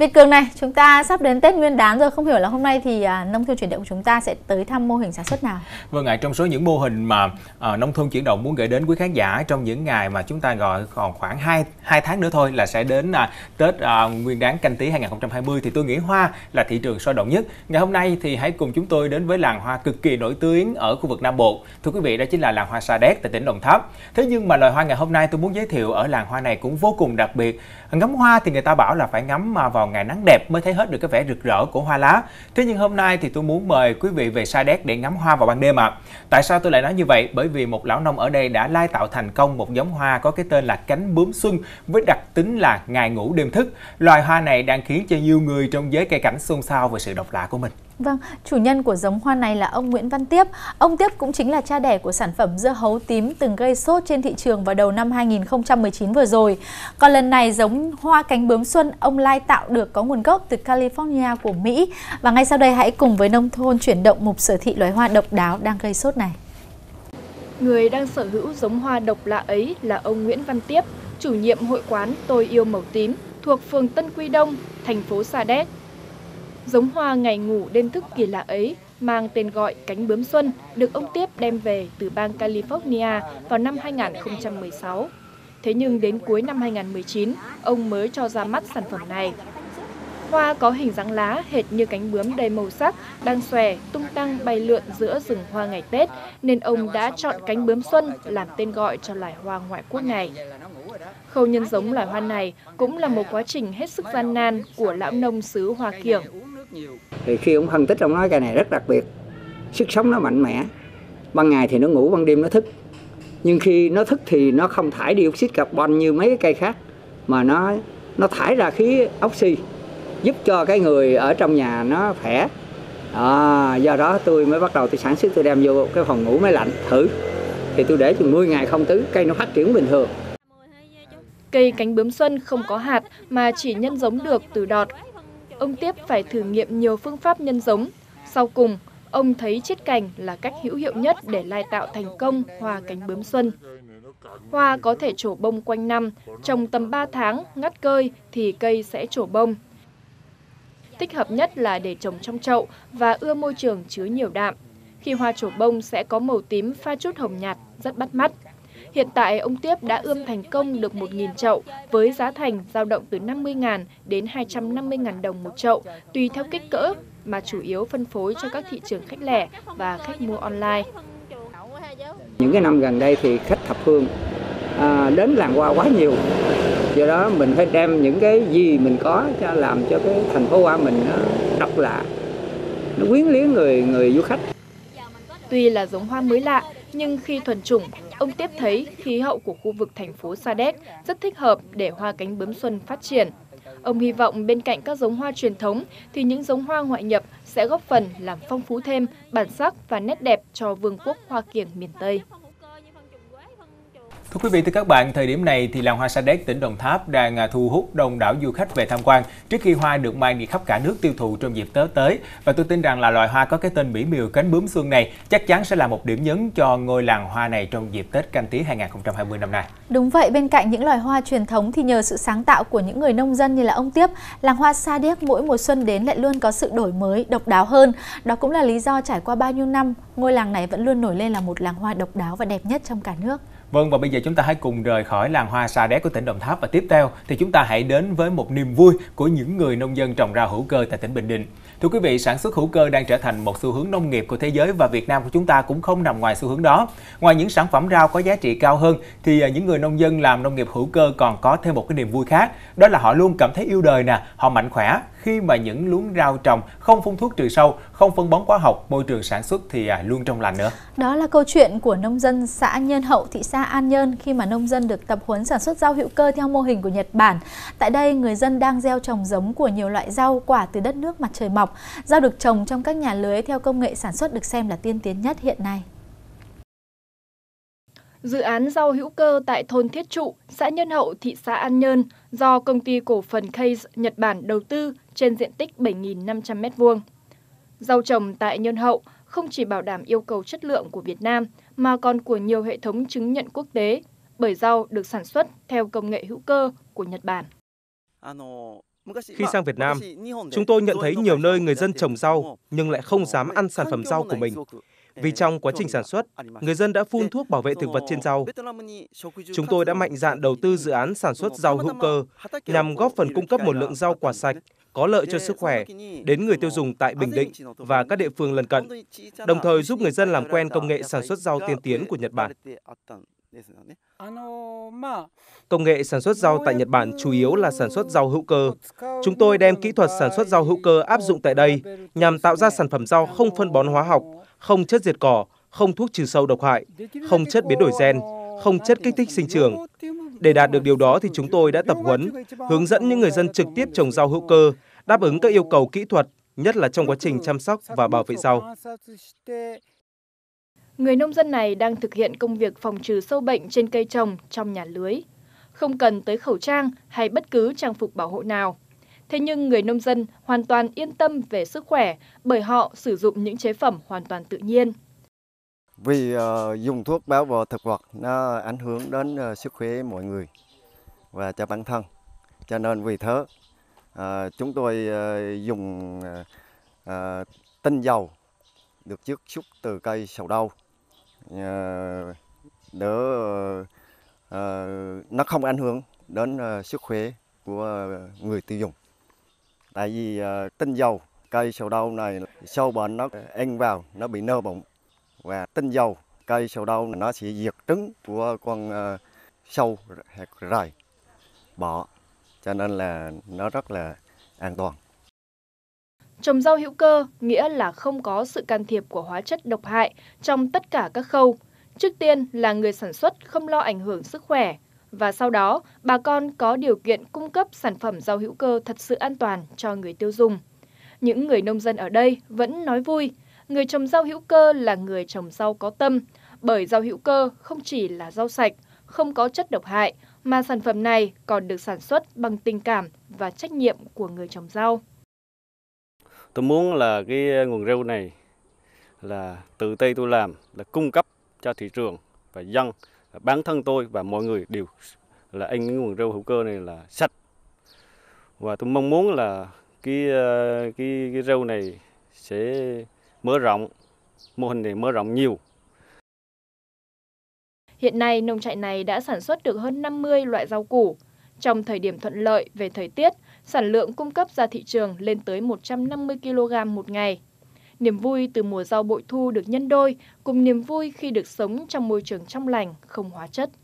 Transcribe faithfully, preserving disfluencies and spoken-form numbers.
Việt Cường này, chúng ta sắp đến Tết Nguyên Đán rồi, không hiểu là hôm nay thì à, nông thôn chuyển động của chúng ta sẽ tới thăm mô hình sản xuất nào? Vâng ạ, trong số những mô hình mà à, nông thôn chuyển động muốn gửi đến quý khán giả trong những ngày mà chúng ta gọi còn khoảng hai tháng nữa thôi là sẽ đến à, Tết à, Nguyên Đán Canh Tí hai nghìn không trăm hai mươi, thì tôi nghĩ hoa là thị trường sôi động nhất. Ngày hôm nay thì hãy cùng chúng tôi đến với làng hoa cực kỳ nổi tiếng ở khu vực Nam Bộ. Thưa quý vị, đó chính là làng hoa Sa Đéc tại tỉnh Đồng Tháp. Thế nhưng mà loài hoa ngày hôm nay tôi muốn giới thiệu ở làng hoa này cũng vô cùng đặc biệt. Ngắm hoa thì người ta bảo là phải ngắm mà vào ngày nắng đẹp mới thấy hết được cái vẻ rực rỡ của hoa lá. Thế nhưng hôm nay thì tôi muốn mời quý vị về Sa Đéc để ngắm hoa vào ban đêm ạ. À. Tại sao tôi lại nói như vậy? Bởi vì một lão nông ở đây đã lai tạo thành công một giống hoa có cái tên là cánh bướm xuân với đặc tính là ngày ngủ đêm thức. Loài hoa này đang khiến cho nhiều người trong giới cây cảnh xôn xao về sự độc lạ của mình. Vâng, chủ nhân của giống hoa này là ông Nguyễn Văn Tiếp. Ông Tiếp cũng chính là cha đẻ của sản phẩm dưa hấu tím từng gây sốt trên thị trường vào đầu năm hai nghìn không trăm mười chín vừa rồi. Còn lần này giống hoa cánh bướm xuân ông lai tạo được có nguồn gốc từ California của Mỹ. Và ngay sau đây hãy cùng với Nông thôn chuyển động mục sở thị loài hoa độc đáo đang gây sốt này. Người đang sở hữu giống hoa độc lạ ấy là ông Nguyễn Văn Tiếp, chủ nhiệm hội quán Tôi Yêu Màu Tím thuộc phường Tân Quy Đông, thành phố Sa Đéc. Giống hoa ngày ngủ đêm thức kỳ lạ ấy mang tên gọi cánh bướm xuân được ông Tiếp đem về từ bang California vào năm hai nghìn không trăm mười sáu. Thế nhưng đến cuối năm hai nghìn không trăm mười chín, ông mới cho ra mắt sản phẩm này. Hoa có hình dáng lá hệt như cánh bướm đầy màu sắc đang xòe tung tăng bay lượn giữa rừng hoa ngày Tết, nên ông đã chọn cánh bướm xuân làm tên gọi cho loài hoa ngoại quốc này. Khâu nhân giống loài hoa này cũng là một quá trình hết sức gian nan của lão nông xứ Hoa Kiểng. Thì khi ông phân tích, ông nói cây này rất đặc biệt, sức sống nó mạnh mẽ. Ban ngày thì nó ngủ, ban đêm nó thức. Nhưng khi nó thức thì nó không thải dioxide carbon như mấy cái cây khác, mà nó nó thải ra khí oxy giúp cho cái người ở trong nhà nó khỏe. À, do đó tôi mới bắt đầu tôi sản xuất, tôi đem vô cái phòng ngủ máy lạnh thử. Thì tôi để chừng mười ngày không tưới, cây nó phát triển bình thường. Cây cánh bướm xuân không có hạt mà chỉ nhân giống được từ đọt. Ông Tiếp phải thử nghiệm nhiều phương pháp nhân giống. Sau cùng, ông thấy chiết cành là cách hữu hiệu nhất để lai tạo thành công hoa cánh bướm xuân. Hoa có thể trổ bông quanh năm, trồng tầm ba tháng, ngắt cơi thì cây sẽ trổ bông. Thích hợp nhất là để trồng trong chậu và ưa môi trường chứa nhiều đạm. Khi hoa trổ bông sẽ có màu tím pha chút hồng nhạt, rất bắt mắt. Hiện tại, ông Tiếp đã ươm thành công được một nghìn chậu với giá thành dao động từ năm mươi nghìn đến hai trăm năm mươi nghìn đồng một chậu, tùy theo kích cỡ mà chủ yếu phân phối cho các thị trường khách lẻ và khách mua online. Những cái năm gần đây thì khách thập phương à, đến làng hoa quá nhiều. Do đó mình phải đem những cái gì mình có cho làm cho cái thành phố hoa mình nó độc lạ, nó quyến luyến người người du khách. Tuy là giống hoa mới lạ, nhưng khi thuần chủng, ông Tiếp thấy khí hậu của khu vực thành phố Sa Đéc rất thích hợp để hoa cánh bướm xuân phát triển. Ông hy vọng bên cạnh các giống hoa truyền thống thì những giống hoa ngoại nhập sẽ góp phần làm phong phú thêm bản sắc và nét đẹp cho Vương quốc Hoa Kiểng miền Tây. Thưa quý vị, thưa các bạn, thời điểm này thì làng hoa Sa Đéc tỉnh Đồng Tháp đang thu hút đông đảo du khách về tham quan trước khi hoa được mang đi khắp cả nước tiêu thụ trong dịp Tết tới. Và tôi tin rằng là loài hoa có cái tên mỹ miều cánh bướm xuân này chắc chắn sẽ là một điểm nhấn cho ngôi làng hoa này trong dịp Tết Canh Tí hai nghìn không trăm hai mươi năm nay. Đúng vậy, bên cạnh những loài hoa truyền thống thì nhờ sự sáng tạo của những người nông dân như là ông Tiếp, làng hoa Sa Đéc mỗi mùa xuân đến lại luôn có sự đổi mới, độc đáo hơn. Đó cũng là lý do trải qua bao nhiêu năm, ngôi làng này vẫn luôn nổi lên là một làng hoa độc đáo và đẹp nhất trong cả nước. Vâng, và bây giờ chúng ta hãy cùng rời khỏi làng hoa Sa Đéc của tỉnh Đồng Tháp và tiếp theo thì chúng ta hãy đến với một niềm vui của những người nông dân trồng rau hữu cơ tại tỉnh Bình Định. Thưa quý vị, sản xuất hữu cơ đang trở thành một xu hướng nông nghiệp của thế giới và Việt Nam của chúng ta cũng không nằm ngoài xu hướng đó. Ngoài những sản phẩm rau có giá trị cao hơn thì những người nông dân làm nông nghiệp hữu cơ còn có thêm một cái niềm vui khác, đó là họ luôn cảm thấy yêu đời nè, họ mạnh khỏe khi mà những luống rau trồng không phun thuốc trừ sâu, không phân bón hóa học, môi trường sản xuất thì luôn trong lành nữa. Đó là câu chuyện của nông dân xã Nhân Hậu, thị xã An Nhơn khi mà nông dân được tập huấn sản xuất rau hữu cơ theo mô hình của Nhật Bản. Tại đây, người dân đang gieo trồng giống của nhiều loại rau quả từ đất nước mặt trời mọc. Rau được trồng trong các nhà lưới theo công nghệ sản xuất được xem là tiên tiến nhất hiện nay. Dự án rau hữu cơ tại thôn Thiết Trụ, xã Nhân Hậu, thị xã An Nhơn do công ty cổ phần Kase Nhật Bản đầu tư trên diện tích bảy nghìn năm trăm mét vuông. Rau trồng tại Nhân Hậu không chỉ bảo đảm yêu cầu chất lượng của Việt Nam mà còn của nhiều hệ thống chứng nhận quốc tế bởi rau được sản xuất theo công nghệ hữu cơ của Nhật Bản. Khi sang Việt Nam, chúng tôi nhận thấy nhiều nơi người dân trồng rau nhưng lại không dám ăn sản phẩm rau của mình. Vì trong quá trình sản xuất, người dân đã phun thuốc bảo vệ thực vật trên rau. Chúng tôi đã mạnh dạn đầu tư dự án sản xuất rau hữu cơ nhằm góp phần cung cấp một lượng rau quả sạch, có lợi cho sức khỏe đến người tiêu dùng tại Bình Định và các địa phương lân cận, đồng thời giúp người dân làm quen công nghệ sản xuất rau tiên tiến của Nhật Bản. Công nghệ sản xuất rau tại Nhật Bản chủ yếu là sản xuất rau hữu cơ. Chúng tôi đem kỹ thuật sản xuất rau hữu cơ áp dụng tại đây nhằm tạo ra sản phẩm rau không phân bón hóa học, không chất diệt cỏ, không thuốc trừ sâu độc hại, không chất biến đổi gen, không chất kích thích sinh trưởng. Để đạt được điều đó thì chúng tôi đã tập huấn, hướng dẫn những người dân trực tiếp trồng rau hữu cơ, đáp ứng các yêu cầu kỹ thuật, nhất là trong quá trình chăm sóc và bảo vệ rau. Người nông dân này đang thực hiện công việc phòng trừ sâu bệnh trên cây trồng trong nhà lưới, không cần tới khẩu trang hay bất cứ trang phục bảo hộ nào. Thế nhưng người nông dân hoàn toàn yên tâm về sức khỏe bởi họ sử dụng những chế phẩm hoàn toàn tự nhiên. Vì uh, dùng thuốc bảo vệ thực vật nó ảnh hưởng đến uh, sức khỏe mọi người và cho bản thân. Cho nên vì thế uh, chúng tôi uh, dùng uh, uh, tinh dầu được chiết xuất từ cây sầu đâu. Uh, để uh, uh, nó không ảnh hưởng đến uh, sức khỏe của uh, người tiêu dùng. Tại vì uh, tinh dầu cây sầu đâu này sâu bệnh nó ăn vào, nó bị nơ bụng. Và tinh dầu cây sầu đâu nó sẽ diệt trứng của con uh, sâu hạt rầy bọ, cho nên là nó rất là an toàn. Trồng rau hữu cơ nghĩa là không có sự can thiệp của hóa chất độc hại trong tất cả các khâu. Trước tiên là người sản xuất không lo ảnh hưởng sức khỏe, và sau đó bà con có điều kiện cung cấp sản phẩm rau hữu cơ thật sự an toàn cho người tiêu dùng. Những người nông dân ở đây vẫn nói vui, người trồng rau hữu cơ là người trồng rau có tâm, bởi rau hữu cơ không chỉ là rau sạch, không có chất độc hại, mà sản phẩm này còn được sản xuất bằng tình cảm và trách nhiệm của người trồng rau. Tôi muốn là cái nguồn rau này là tự tay tôi làm, là cung cấp cho thị trường và dân, bản thân tôi và mọi người đều là ăn cái nguồn rau hữu cơ này là sạch. Và tôi mong muốn là cái cái, cái rau này sẽ mở rộng, mô hình này mở rộng nhiều. Hiện nay, nông trại này đã sản xuất được hơn năm mươi loại rau củ. Trong thời điểm thuận lợi về thời tiết, sản lượng cung cấp ra thị trường lên tới một trăm năm mươi ki lô gam một ngày. Niềm vui từ mùa rau bội thu được nhân đôi, cùng niềm vui khi được sống trong môi trường trong lành, không hóa chất.